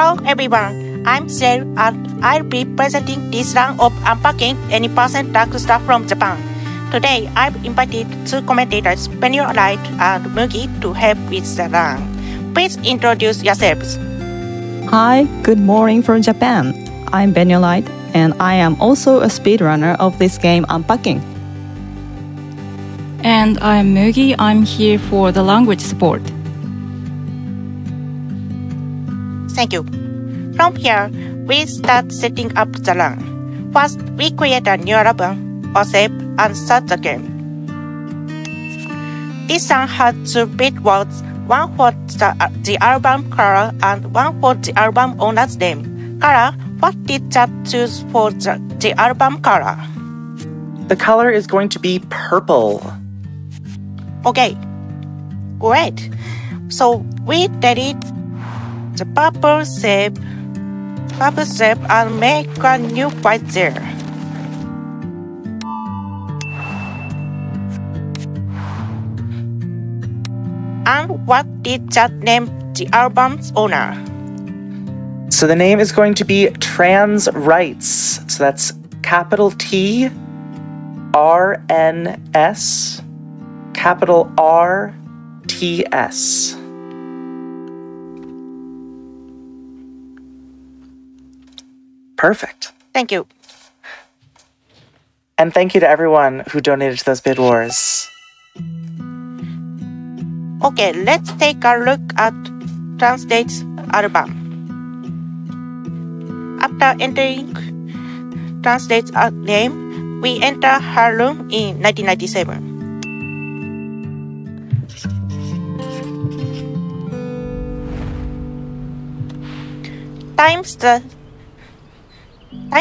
Hello everyone, I'm Cileil and I'll be presenting this round of Unpacking any person Dark Star from Japan. Today I've invited two commentators, Beniolite and Mugi, to help with the round. Please introduce yourselves. Hi, good morning from Japan. I'm Beniolite and I am also a speedrunner of this game Unpacking. And I'm Mugi, I'm here for the language support. Thank you. From here, we start setting up the run. First, we create a new run, or save, and start the game. This run has two bit words, one for the album color and one for the album owner's name. Color, what did Chad choose for the album color? The color is going to be purple. Okay, great. So we delete the purple shape and make a new white there. And what did that name the album's owner? So the name is going to be Trans Rights. So that's capital T, R-N-S, capital R-T-S. Perfect. Thank you. And thank you to everyone who donated to those bid wars. Okay, let's take a look at Translate's album. After entering Translate's name, we enter her room in 1997. Time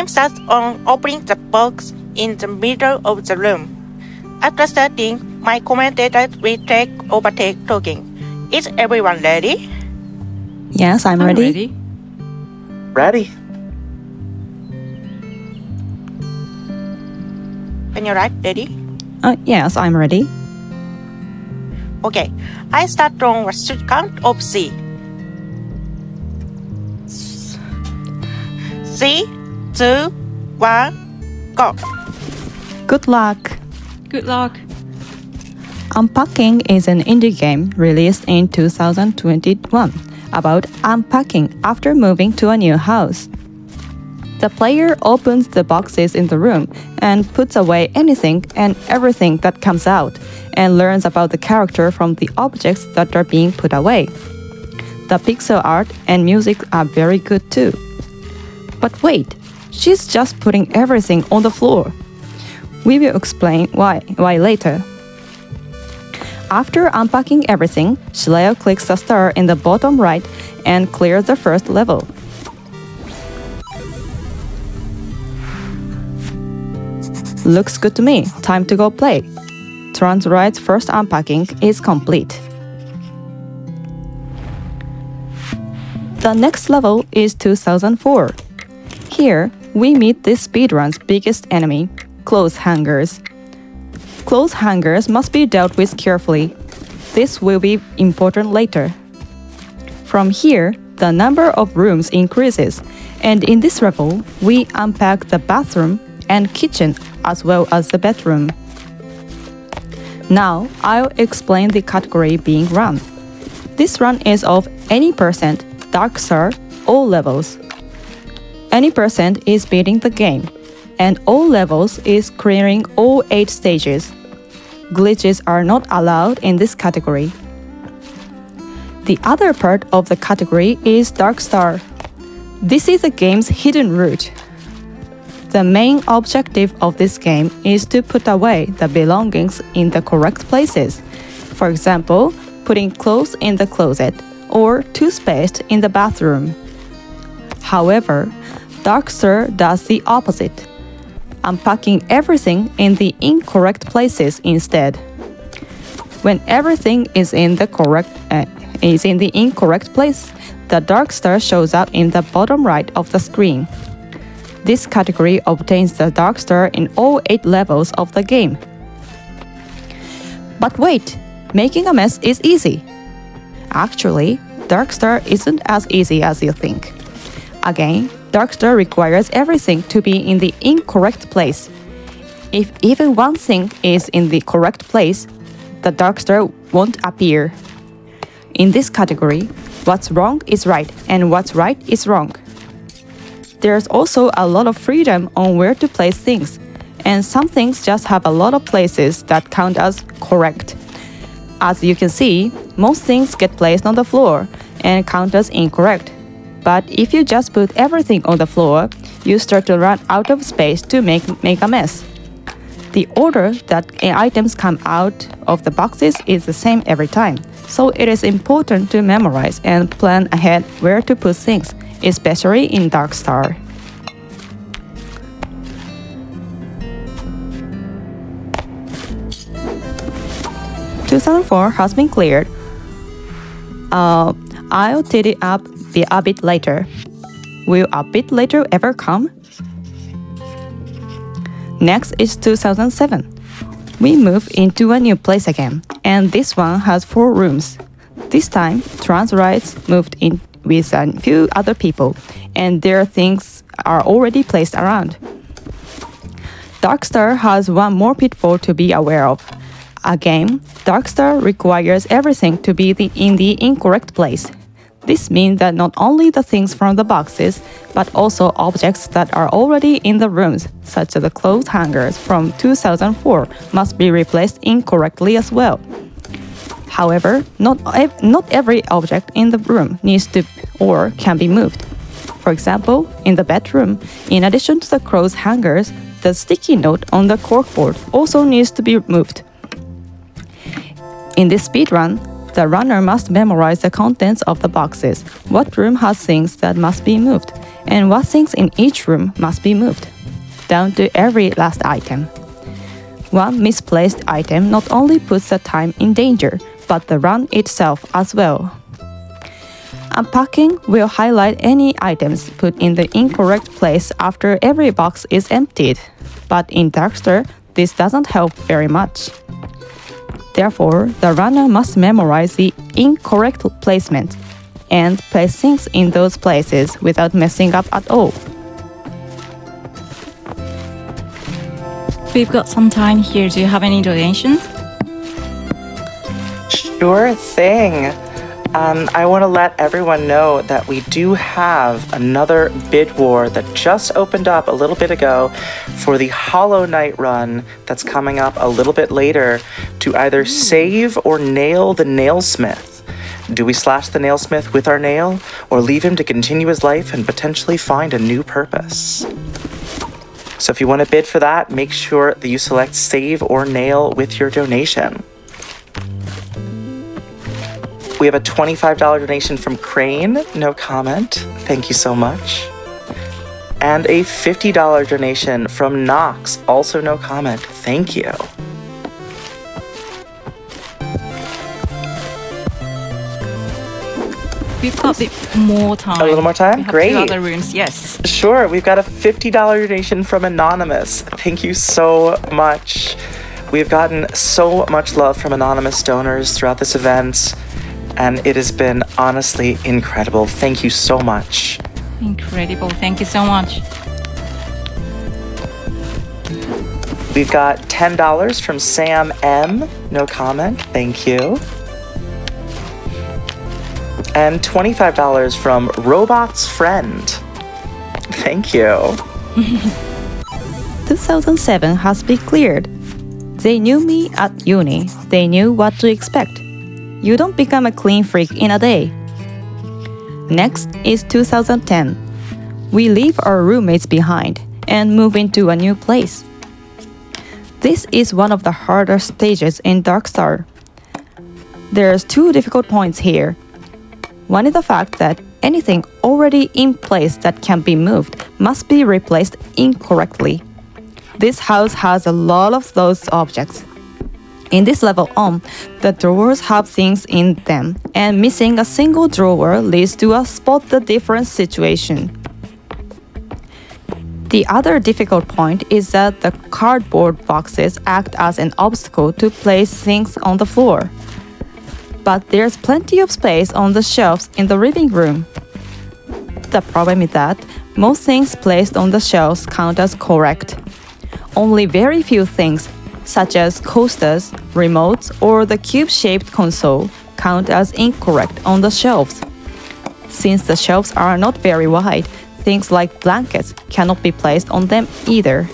starts on opening the box in the middle of the room. After starting, my commentator will overtake talking. Is everyone ready? Yes, I'm ready. Ready. When you're right, ready? Yes, I'm ready. Okay, I start on a count of three. Three, 2, 1, go. Good luck. Good luck. Unpacking is an indie game released in 2021 about unpacking after moving to a new house. The player opens the boxes in the room and puts away anything and everything that comes out and learns about the character from the objects that are being put away. The pixel art and music are very good too. But wait, she's just putting everything on the floor. We will explain why later. After unpacking everything, Cileil clicks the star in the bottom right and clears the first level. Looks good to me, time to go play. Trans Rights' first unpacking is complete. The next level is 2004. Here, we meet this speedrun's biggest enemy, clothes hangers. Clothes hangers must be dealt with carefully. This will be important later. From here, the number of rooms increases, and in this level, we unpack the bathroom and kitchen as well as the bedroom. Now, I'll explain the category being run. This run is of any percent, Dark Star, all levels. Any percent is beating the game, and all levels is clearing all 8 stages. Glitches are not allowed in this category. The other part of the category is Dark Star. This is the game's hidden route. The main objective of this game is to put away the belongings in the correct places. For example, putting clothes in the closet or toothpaste in the bathroom. However, Dark Star does the opposite, unpacking everything in the incorrect places instead. When everything is in the incorrect place, the Dark Star shows up in the bottom right of the screen. This category obtains the Dark Star in all 8 levels of the game. But wait, making a mess is easy. Actually, Dark Star isn't as easy as you think. Again, Dark Star requires everything to be in the incorrect place. If even one thing is in the correct place, the Dark Star won't appear. In this category, what's wrong is right and what's right is wrong. There's also a lot of freedom on where to place things, and some things just have a lot of places that count as correct. As you can see, most things get placed on the floor and count as incorrect. But if you just put everything on the floor, you start to run out of space to make a mess. The order that items come out of the boxes is the same every time, so it is important to memorize and plan ahead where to put things, especially in Dark Star. Season 4 has been cleared. I'll tidy up a bit later. Will a bit later ever come? Next is 2007. We move into a new place again, and this one has 4 rooms. This time, Trans Rights moved in with a few other people, and their things are already placed around. Dark Star has one more pitfall to be aware of. Again, Dark Star requires everything to be in the incorrect place. This means that not only the things from the boxes, but also objects that are already in the rooms, such as the clothes hangers from 2004, must be replaced incorrectly as well. However, not every object in the room needs to or can be moved. For example, in the bedroom, in addition to the clothes hangers, the sticky note on the corkboard also needs to be moved. In this speedrun, the runner must memorize the contents of the boxes, what room has things that must be moved, and what things in each room must be moved, down to every last item. One misplaced item not only puts the time in danger, but the run itself as well. Unpacking will highlight any items put in the incorrect place after every box is emptied, but in Dark Star, this doesn't help very much. Therefore, the runner must memorize the incorrect placement and place things in those places without messing up at all. We've got some time here. Do you have any donations? Sure thing. I want to let everyone know that we do have another bid war that just opened up a little bit ago for the Hollow Knight run that's coming up a little bit later to either save or nail the Nailsmith. Do we slash the Nailsmith with our nail or leave him to continue his life and potentially find a new purpose? So if you want to bid for that, make sure that you select save or nail with your donation. We have a $25 donation from Crane, no comment. Thank you so much. And a $50 donation from Knox, also no comment. Thank you. We've got a bit more time. A little more time? Great. 2 other rooms, yes. Sure, we've got a $50 donation from Anonymous. Thank you so much. We've gotten so much love from anonymous donors throughout this event, and it has been honestly incredible. Thank you so much. Incredible, thank you so much. We've got $10 from Sam M, no comment, thank you. And $25 from Robot's Friend, thank you. 2007 has been cleared. They knew me at uni, they knew what to expect. You don't become a clean freak in a day. Next is 2010. We leave our roommates behind and move into a new place. This is one of the harder stages in Dark Star. There's 2 difficult points here. One is the fact that anything already in place that can be moved must be replaced incorrectly. This house has a lot of those objects. In this level on, the drawers have things in them, and missing a single drawer leads to a spot the difference situation. The other difficult point is that the cardboard boxes act as an obstacle to place things on the floor. But there's plenty of space on the shelves in the living room. the problem is that most things placed on the shelves count as correct. Only very few things, such as coasters, remotes, or the cube-shaped console, count as incorrect on the shelves. Since the shelves are not very wide, things like blankets cannot be placed on them either.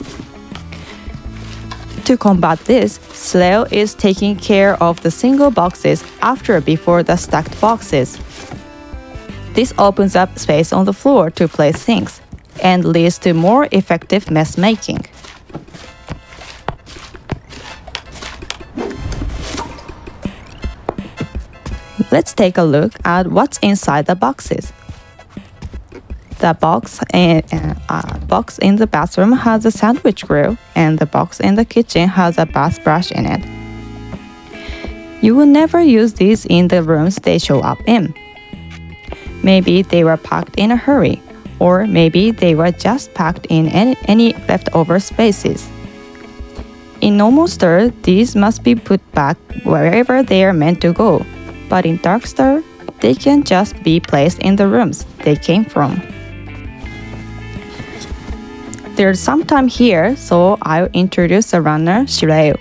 To combat this, Cileil is taking care of the single boxes after before the stacked boxes. This opens up space on the floor to place things, and leads to more effective mess making. Let's take a look at what's inside the boxes. The box in the bathroom has a sandwich grill, and the box in the kitchen has a bath brush in it. You will never use these in the rooms they show up in. Maybe they were packed in a hurry, or maybe they were just packed in any leftover spaces. In normal stir, these must be put back wherever they are meant to go, but in Dark Star, they can just be placed in the rooms they came from. There's some time here, so I'll introduce the runner, Cileil.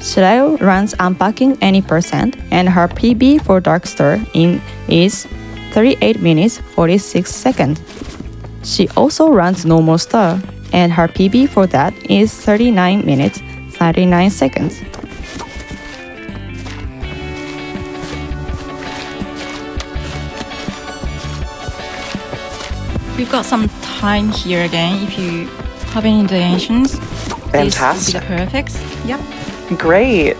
Cileil runs Unpacking Any Percent, and her PB for Dark Star is 38 minutes 46 seconds. She also runs Normal Star, and her PB for that is 39 minutes 39 seconds. We've got some time here again. If you have any donations, fantastic, perfect. Yep. Great.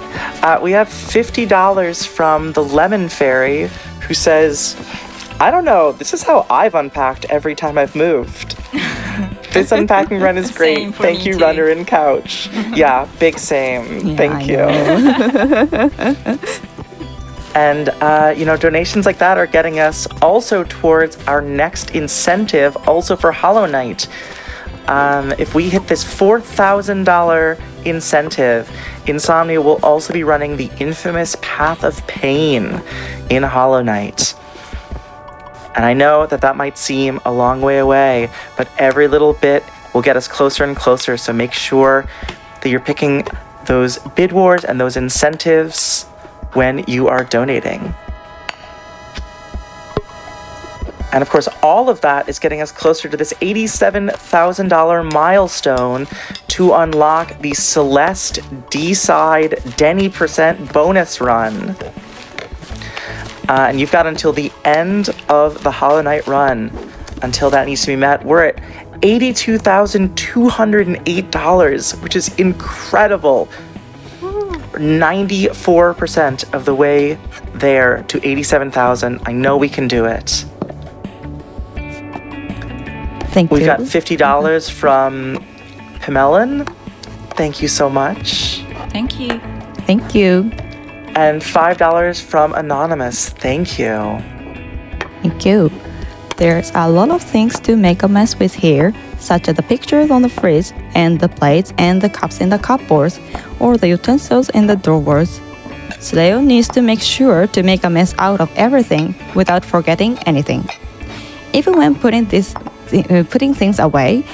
We have $50 from the Lemon Fairy, who says, "I don't know. This is how I've unpacked every time I've moved." This unpacking run is great. Thank you, too. Runner and Couch. Yeah, big same. Yeah, thank you. And, you know, donations like that are getting us also towards our next incentive, also for Hollow Knight. If we hit this $4,000 incentive, Insomnia will also be running the infamous Path of Pain in Hollow Knight. And I know that that might seem a long way away, but every little bit will get us closer and closer, so make sure that you're picking those bid wars and those incentives when you are donating. And of course, all of that is getting us closer to this $87,000 milestone to unlock the Celeste D-Side Denny Percent bonus run. And you've got until the end of the Hollow Knight run until that needs to be met. We're at $82,208, which is incredible. 94% of the way there to 87,000. I know we can do it. Thank you. We've got $50 from Pimelin. Thank you so much. Thank you. Thank you. And $5 from Anonymous. Thank you. Thank you. There's a lot of things to make a mess with here, such as the pictures on the fridge, and the plates and the cups in the cupboards, or the utensils in the drawers. Cileil needs to make sure to make a mess out of everything without forgetting anything. Even when putting things away,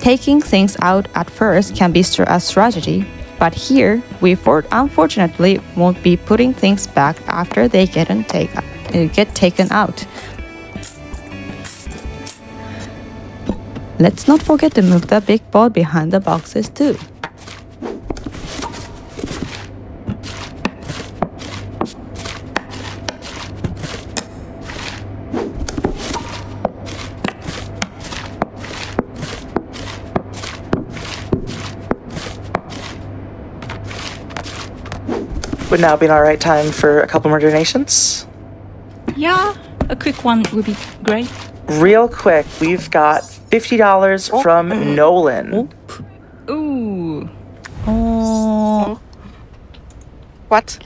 taking things out at first can be a strategy, but here we unfortunately won't be putting things back after they get taken out. Let's not forget to move the big board behind the boxes too. Would now be an alright time for a couple more donations? Yeah, a quick one would be great. Real quick, we've got $50 from Nolan. Ooh. Oh. What?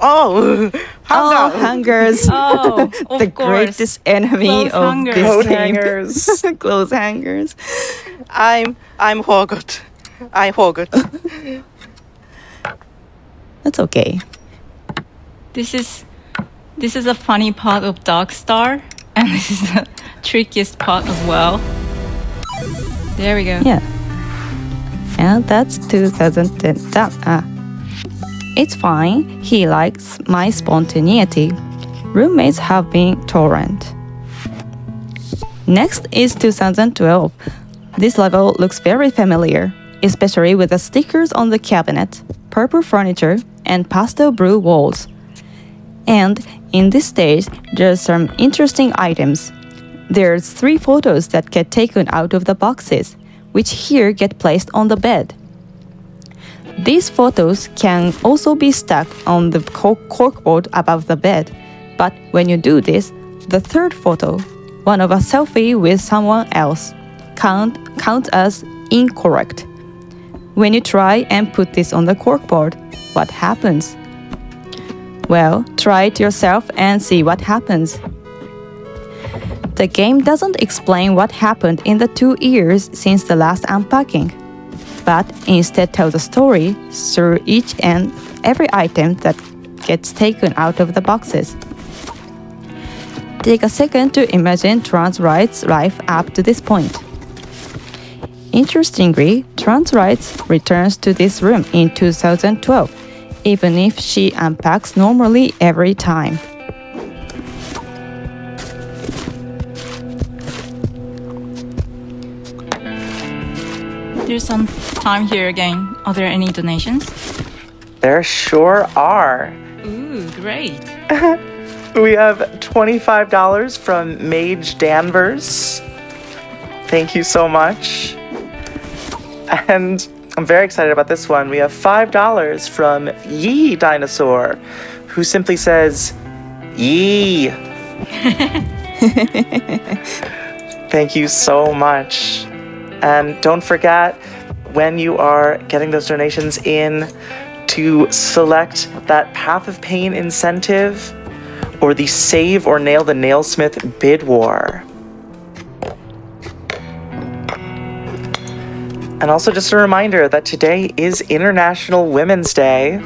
Oh, hunger. Hangers. Oh, of the course. Greatest enemy of this clothes game. Hangers. Clothes hangers. I'm forgot. I forgot. That's okay. This is This is a funny part of Dark Star, and this is the trickiest part as well. There we go. Yeah. Yeah, that's 2010. It's fine. He likes my spontaneity. Roommates have been torrent. Next is 2012. This level looks very familiar, especially with the stickers on the cabinet, purple furniture, and pastel blue walls. And in this stage, there's some interesting items. There's 3 photos that get taken out of the boxes, which here get placed on the bed. These photos can also be stuck on the corkboard above the bed, but when you do this, the 3rd photo, one of a selfie with someone else, counts as incorrect. When you try and put this on the corkboard, what happens? Well, try it yourself and see what happens. The game doesn't explain what happened in the 2 years since the last unpacking, but instead tells a story through each and every item that gets taken out of the boxes. Take a second to imagine Trans Rights' life up to this point. Interestingly, Trans Rights returns to this room in 2012, even if she unpacks normally every time. There's some time here again. Are there any donations? There sure are. Ooh, great. We have $25 from Mage Danvers. Thank you so much. And I'm very excited about this one. We have $5 from Yee Dinosaur, who simply says, Yee. Thank you so much. And don't forget, when you are getting those donations in, to select that Path of Pain incentive or the Save or Nail the Nailsmith bid war. And also just a reminder that today is International Women's Day,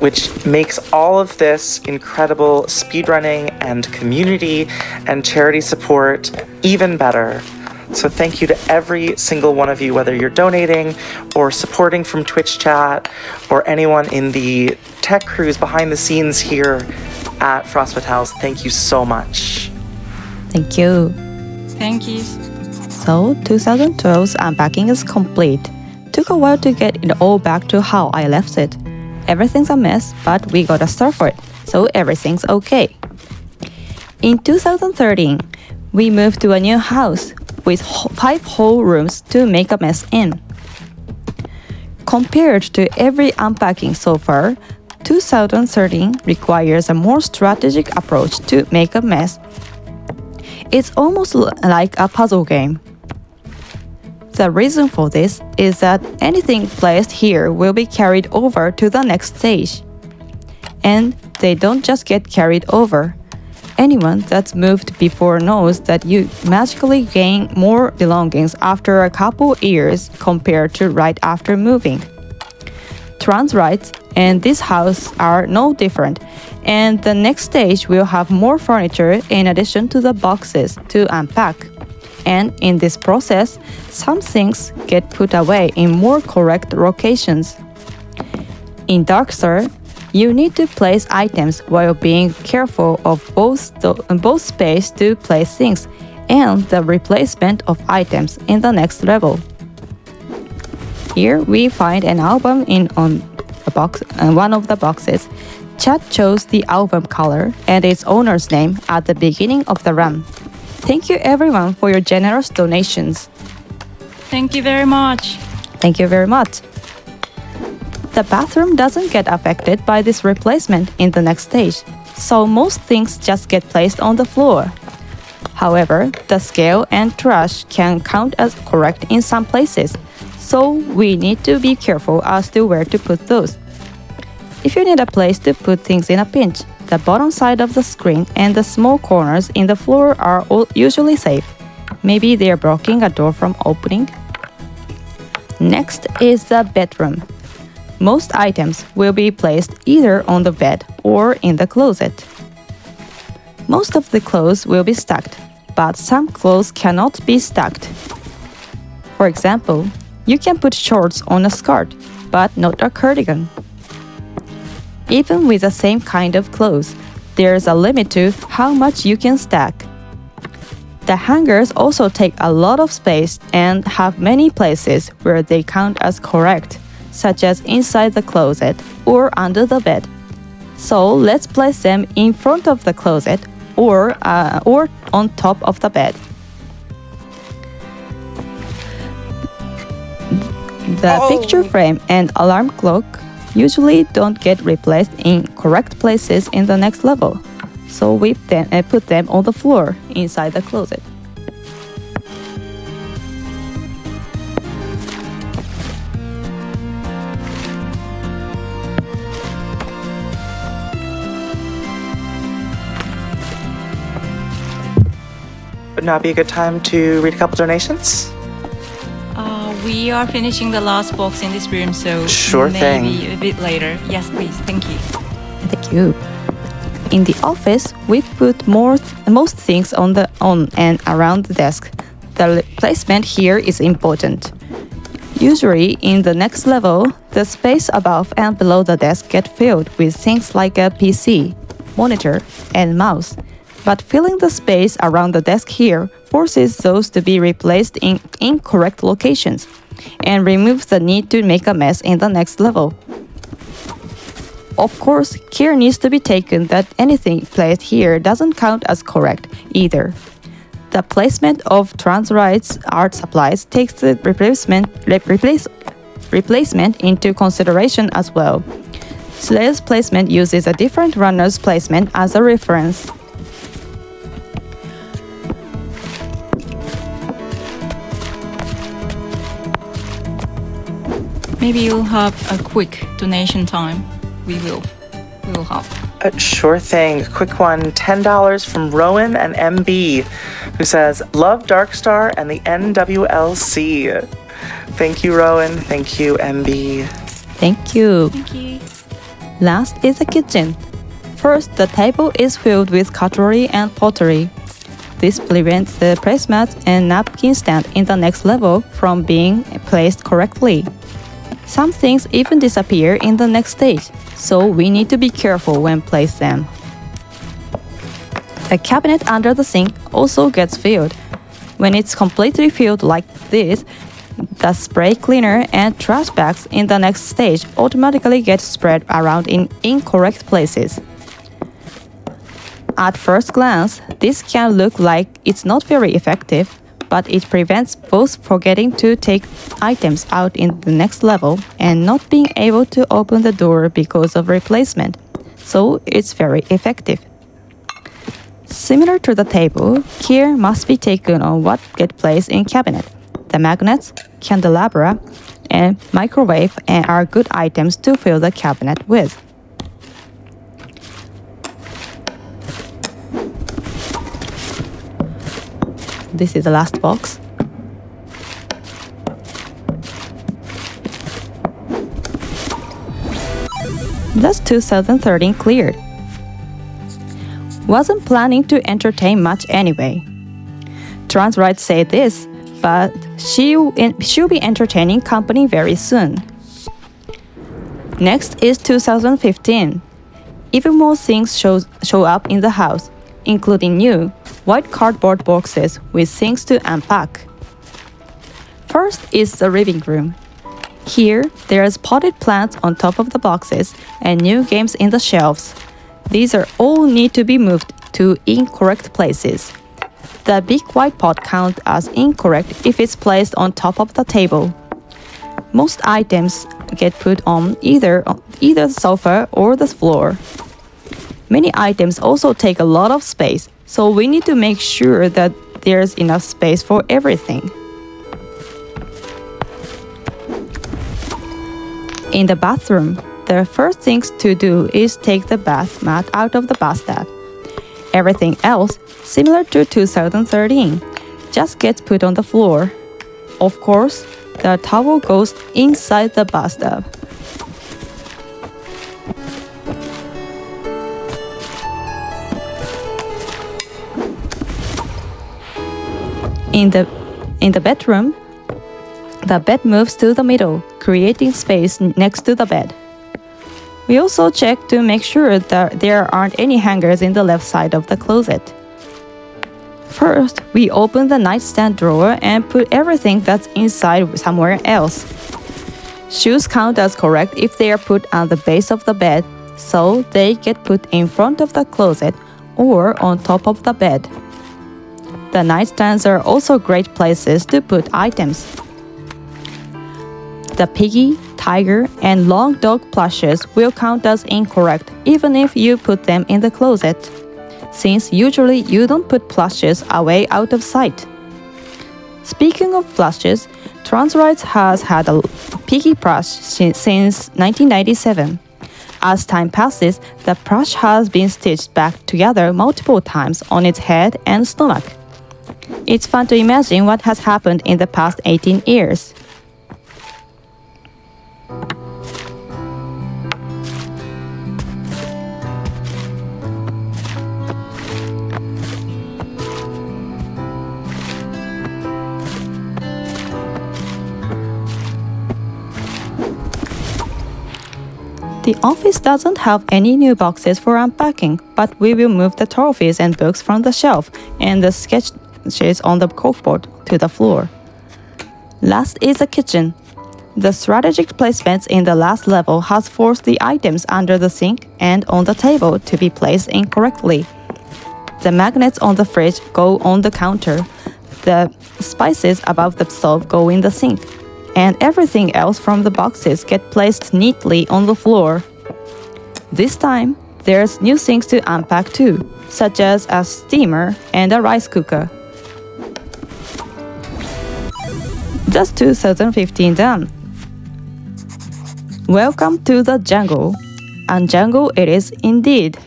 which makes all of this incredible speedrunning and community and charity support even better. So thank you to every single one of you, whether you're donating or supporting from Twitch chat or anyone in the tech crews behind the scenes here at Frostbite House. Thank you so much. Thank you. Thank you. So 2012's unpacking is complete. Took a while to get it all back to how I left it. Everything's a mess, but we got a star for it, so everything's okay. In 2013, we moved to a new house with 5 whole rooms to make a mess in. Compared to every unpacking so far, 2013 requires a more strategic approach to make a mess. It's almost like a puzzle game. The reason for this is that anything placed here will be carried over to the next stage. And they don't just get carried over. Anyone that's moved before knows that you magically gain more belongings after a couple years compared to right after moving. Trans Rights and this house are no different, and the next stage will have more furniture in addition to the boxes to unpack. And in this process, some things get put away in more correct locations. In Dark Star, you need to place items while being careful of both space to place things and the replacement of items in the next level. Here we find an album in one of the boxes. Chad chose the album color and its owner's name at the beginning of the run. Thank you everyone for your generous donations. Thank you very much. Thank you very much. The bathroom doesn't get affected by this replacement in the next stage, so most things just get placed on the floor. However, the scale and trash can count as correct in some places, so we need to be careful as to where to put those. If you need a place to put things in a pinch, the bottom side of the screen and the small corners in the floor are usually safe. Maybe they are blocking a door from opening. Next is the bedroom. Most items will be placed either on the bed or in the closet. Most of the clothes will be stacked, but some clothes cannot be stacked. For example, you can put shorts on a skirt, but not a cardigan. Even with the same kind of clothes, there's a limit to how much you can stack. The hangers also take a lot of space and have many places where they count as correct, such as inside the closet or under the bed. So let's place them in front of the closet or on top of the bed. The picture frame and alarm clock usually don't get replaced in correct places in the next level, so we put them on the floor inside the closet. Would now be a good time to read a couple donations? We are finishing the last box in this room, so maybe a bit later. Yes, please. Thank you. Thank you. In the office, we put most things on and around the desk. The placement here is important. Usually, in the next level, the space above and below the desk get filled with things like a PC, monitor, and mouse. But filling the space around the desk here forces those to be replaced in incorrect locations and removes the need to make a mess in the next level. Of course, care needs to be taken that anything placed here doesn't count as correct either. The placement of Trans Rights art supplies takes the replacement into consideration as well. Cileil's placement uses a different runner's placement as a reference. Maybe you'll have a quick donation time. We will help. Sure thing. Quick one. $10 from Rowan and MB, who says, "Love Dark Star and the NWLC." Thank you, Rowan. Thank you, MB. Thank you. Thank you. Last is the kitchen. First, the table is filled with cutlery and pottery. This prevents the placemats and napkin stand in the next level from being placed correctly. Some things even disappear in the next stage, so we need to be careful when placing them. The cabinet under the sink also gets filled. When it's completely filled like this, the spray cleaner and trash bags in the next stage automatically get spread around in incorrect places. At first glance, this can look like it's not very effective, but it prevents both forgetting to take items out in the next level and not being able to open the door because of replacement, so it's very effective. Similar to the table, care must be taken on what gets placed in cabinet. The magnets, candelabra, and microwave are good items to fill the cabinet with. This is the last box. That's 2013 cleared. Wasn't planning to entertain much anyway. Trans Rights say this, but she'll be entertaining company very soon. Next is 2015. Even more things show up in the house, including new white cardboard boxes with things to unpack. First is the living room. Here, there's potted plants on top of the boxes and new games in the shelves. These are all need to be moved to incorrect places. The big white pot counts as incorrect if it's placed on top of the table. Most items get put on either the sofa or the floor. Many items also take a lot of space, so we need to make sure that there's enough space for everything. In the bathroom, the first thing to do is take the bath mat out of the bathtub. Everything else, similar to 2013, just gets put on the floor. Of course, the towel goes inside the bathtub. In the bedroom, the bed moves to the middle, creating space next to the bed. We also check to make sure that there aren't any hangers in the left side of the closet. First, we open the nightstand drawer and put everything that's inside somewhere else. Shoes count as correct if they are put on the base of the bed, so they get put in front of the closet or on top of the bed. The nightstands are also great places to put items. The piggy, tiger, and long dog plushes will count as incorrect even if you put them in the closet, since usually you don't put plushes away out of sight. Speaking of plushes, Trans Rights has had a piggy plush since 1997. As time passes, the plush has been stitched back together multiple times on its head and stomach. It's fun to imagine what has happened in the past 18 years. The office doesn't have any new boxes for unpacking, but we will move the trophies and books from the shelf and the sketches on the corkboard to the floor. Last is the kitchen. The strategic placements in the last level has forced the items under the sink and on the table to be placed incorrectly. The magnets on the fridge go on the counter, the spices above the stove go in the sink, and everything else from the boxes get placed neatly on the floor. This time, there's new things to unpack too, such as a steamer and a rice cooker. That's 2015 done. Welcome to the jungle, and jungle it is indeed.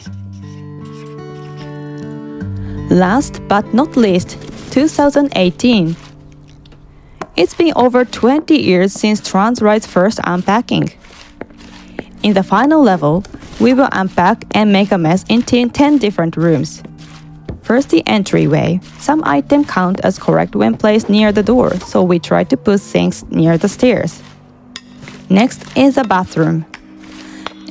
Last but not least, 2018. It's been over 20 years since Trans Rights' first unpacking. In the final level, we will unpack and make a mess in 10 different rooms. First, the entryway. Some items count as correct when placed near the door, so we try to put things near the stairs. Next is the bathroom.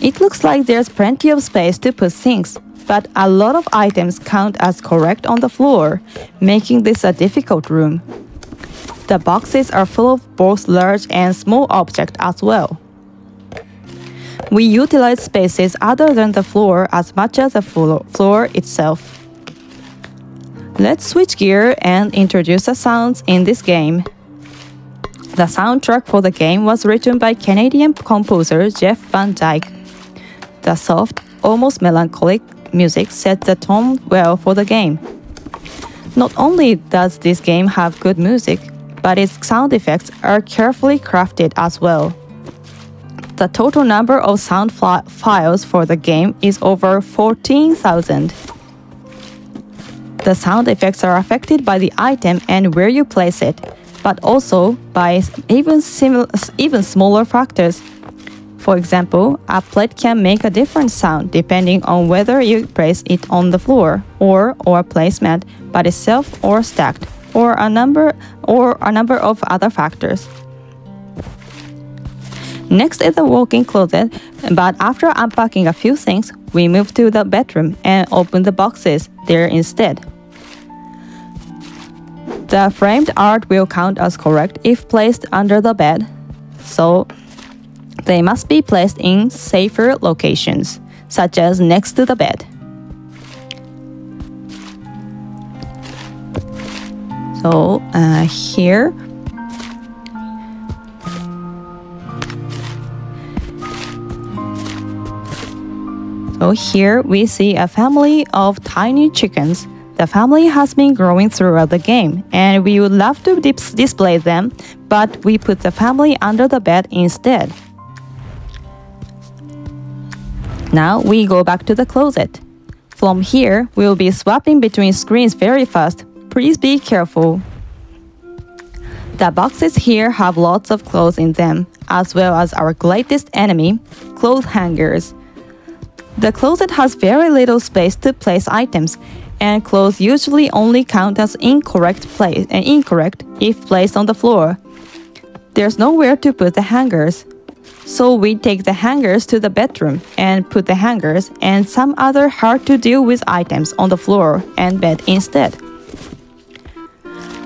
It looks like there's plenty of space to put things, but a lot of items count as correct on the floor, making this a difficult room. The boxes are full of both large and small objects as well. We utilize spaces other than the floor as much as the floor itself. Let's switch gear and introduce the sounds in this game. The soundtrack for the game was written by Canadian composer Jeff Van Dyke. The soft, almost melancholic music set the tone well for the game. Not only does this game have good music, but its sound effects are carefully crafted as well. The total number of sound files for the game is over 14,000. The sound effects are affected by the item and where you place it, but also by even smaller factors. For example, a plate can make a different sound depending on whether you place it on the floor or a placemat by itself or stacked, or a number of other factors. Next is the walk-in closet, but after unpacking a few things, we move to the bedroom and open the boxes there instead. The framed art will count as correct if placed under the bed, so they must be placed in safer locations, such as next to the bed. So here, we see a family of tiny chickens. The family has been growing throughout the game, and we would love to display them, but we put the family under the bed instead. Now we go back to the closet. From here, we'll be swapping between screens very fast. Please be careful. The boxes here have lots of clothes in them, as well as our greatest enemy, clothes hangers. The closet has very little space to place items, and clothes usually only count as incorrect if placed on the floor. There's nowhere to put the hangers, so we take the hangers to the bedroom and put the hangers and some other hard to deal with items on the floor and bed instead.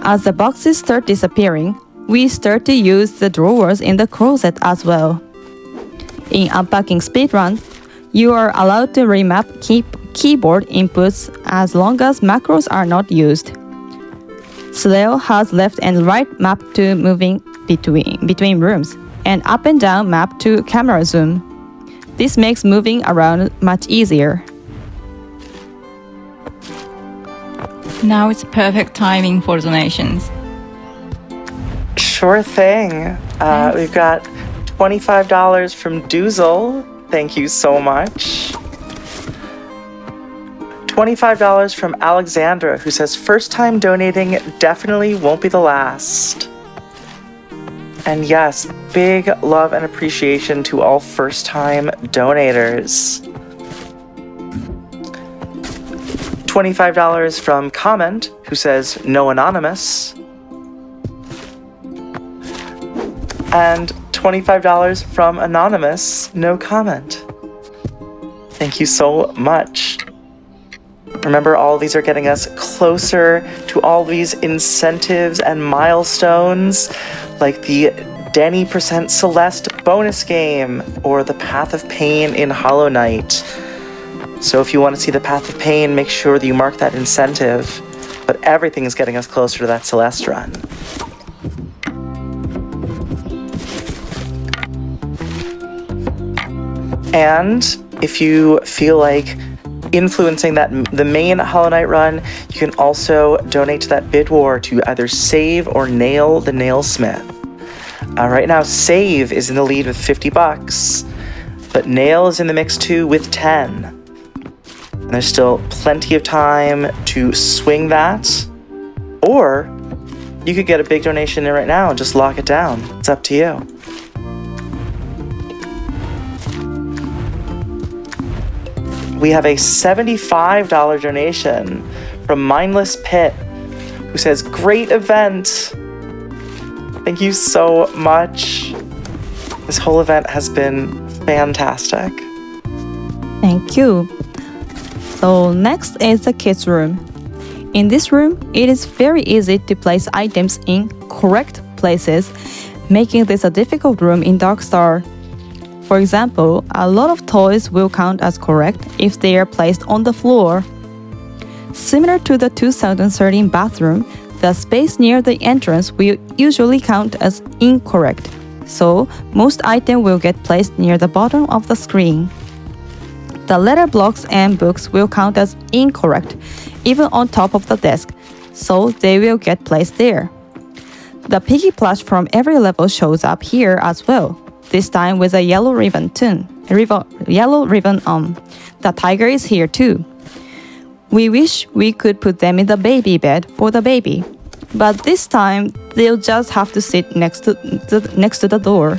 As the boxes start disappearing, we start to use the drawers in the closet as well. In Unpacking Speedrun, you are allowed to remap keyboard inputs as long as macros are not used. Cileil has left and right map to moving between rooms, and up and down map to camera zoom. This makes moving around much easier. Now it's perfect timing for donations. Sure thing. We've got $25 from Doozle. Thank you so much. $25 from Alexandra, who says, first time donating, definitely won't be the last. And yes, big love and appreciation to all first-time donators. $25 from Comment, who says, no anonymous. And $25 from Anonymous, no comment. Thank you so much. Remember, all these are getting us closer to all these incentives and milestones, like the Denny% Celeste bonus game or the Path of Pain in Hollow Knight. So if you want to see the Path of Pain, make sure that you mark that incentive. But everything is getting us closer to that Celeste run. And if you feel like influencing the main Hollow Knight run, you can also donate to that bid war to either Save or Nail the Nailsmith. Right now, Save is in the lead with $50, but Nail is in the mix too with $10. And there's still plenty of time to swing that, or you could get a big donation in right now and just lock it down. It's up to you. We have a $75 donation from Mindless Pit, who says, great event. Thank you so much. This whole event has been fantastic. Thank you. So next is the kids room. In this room, it is very easy to place items in correct places, making this a difficult room in Dark Star. For example, a lot of toys will count as correct if they are placed on the floor. Similar to the 2013 bathroom, the space near the entrance will usually count as incorrect, so most items will get placed near the bottom of the screen. The letter blocks and books will count as incorrect, even on top of the desk, so they will get placed there. The piggy plush from every level shows up here as well. This time with a yellow ribbon on. The tiger is here too. We wish we could put them in the baby bed for the baby, but this time they'll just have to sit next to the door.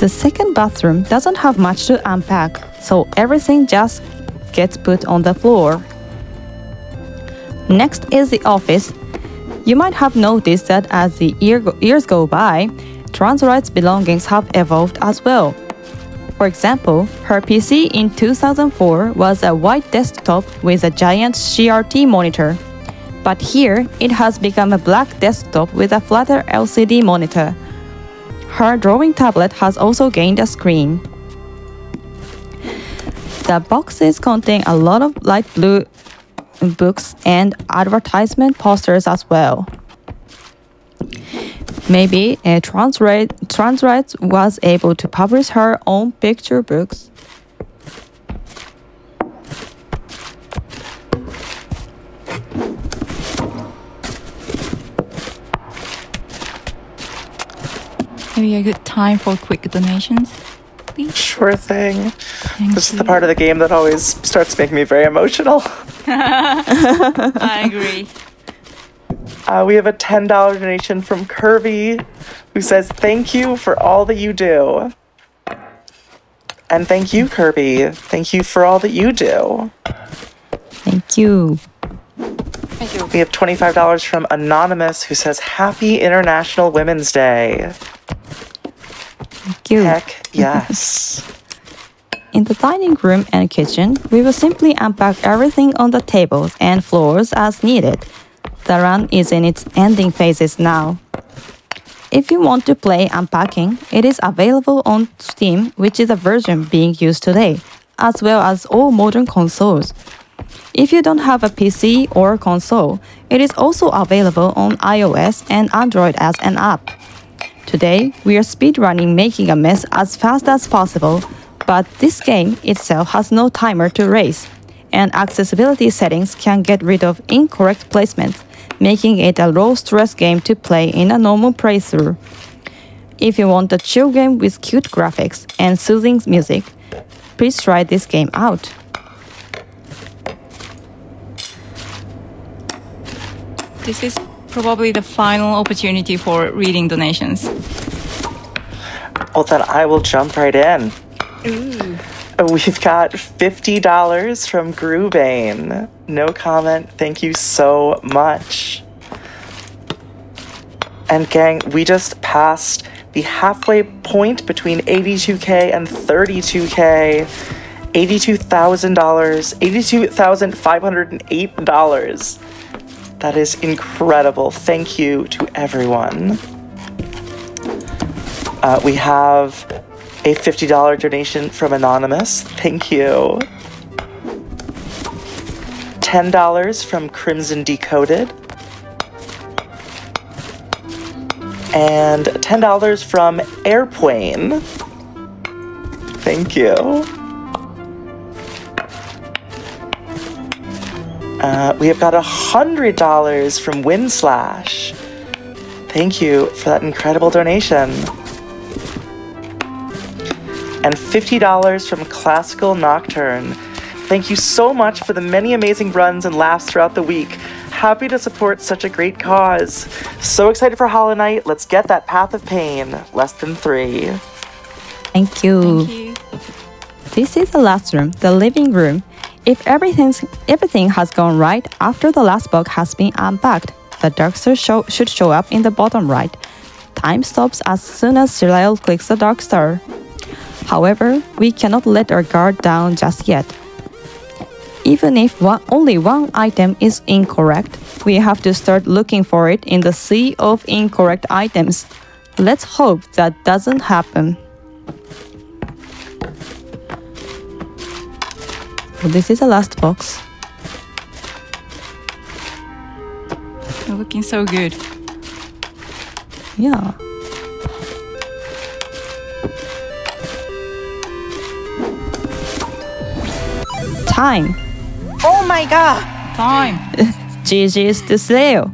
The second bathroom doesn't have much to unpack, so everything just gets put on the floor. Next is the office. You might have noticed that as the years go by, Trans Rights' belongings have evolved as well. For example, her PC in 2004 was a white desktop with a giant CRT monitor, but here it has become a black desktop with a flatter LCD monitor. Her drawing tablet has also gained a screen. The boxes contain a lot of light blue books and advertisement posters as well. Maybe Trans Rights was able to publish her own picture books. Maybe a good time for quick donations. please? Sure thing. This is the part of the game that always starts making me very emotional. I agree. We have a $10 donation from Kirby, who says, thank you for all that you do. And thank you, Kirby. Thank you for all that you do. Thank you. Thank you. We have $25 from Anonymous, who says, Happy International Women's Day. Thank you. Heck yes. In the dining room and kitchen, we will simply unpack everything on the tables and floors as needed. The run is in its ending phases now. If you want to play Unpacking, it is available on Steam, which is a version being used today, as well as all modern consoles. If you don't have a PC or console, it is also available on iOS and Android as an app. Today, we are speedrunning making a mess as fast as possible, but this game itself has no timer to race, and accessibility settings can get rid of incorrect placements, making it a low-stress game to play in a normal playthrough. If you want a chill game with cute graphics and soothing music, please try this game out. This is probably the final opportunity for reading donations. Well, then I will jump right in. Ooh. We've got $50 from Grubane. No comment. Thank you so much. And gang, we just passed the halfway point between 82K and 32K. $82,508. $82,508. That is incredible. Thank you to everyone. We have a $50 donation from Anonymous. Thank you. $10 from Crimson Decoded. And $10 from Airplane. Thank you. We have got $100 from Windslash. Thank you for that incredible donation. And $50 from Classical Nocturne. Thank you so much for the many amazing runs and laughs throughout the week. Happy to support such a great cause. So excited for Hollow Knight. Let's get that Path of Pain. Less than 3. Thank you. Thank you. This is the last room, the living room. If everything has gone right after the last box has been unpacked, the Dark Star should show up in the bottom right. Time stops as soon as Cileil clicks the Dark Star. However, we cannot let our guard down just yet. Even if only one item is incorrect, we have to start looking for it in the sea of incorrect items. Let's hope that doesn't happen. So this is the last box. You're looking so good. Yeah. Time. Oh my god! Time. GG's to Cileil.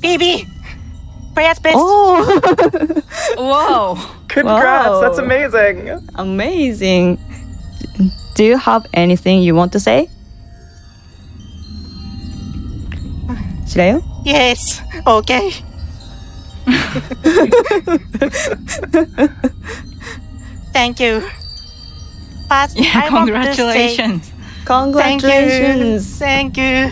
BB! Prayers best! Oh! Whoa! Congrats! Whoa. That's amazing! Amazing! Do you have anything you want to say? Cileil? Yes! Okay! Thank you! But yeah, congratulations! Congratulations! Thank you.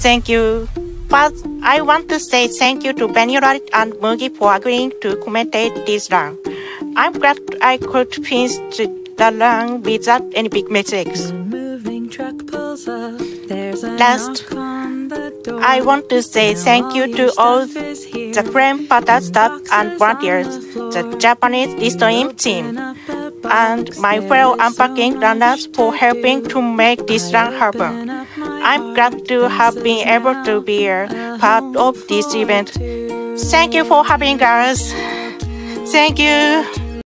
Thank you. First, I want to say thank you to Beniolite and Mugi for agreeing to commentate this run. I'm glad I could finish the run without any big mistakes. Last, I want to say thank you to all the Flame Partner staff and volunteers, the Japanese Listening team, and my fellow Unpacking runners for helping to make this run happen. I'm glad to have been able to be a part of this event. Thank you for having us. Thank you.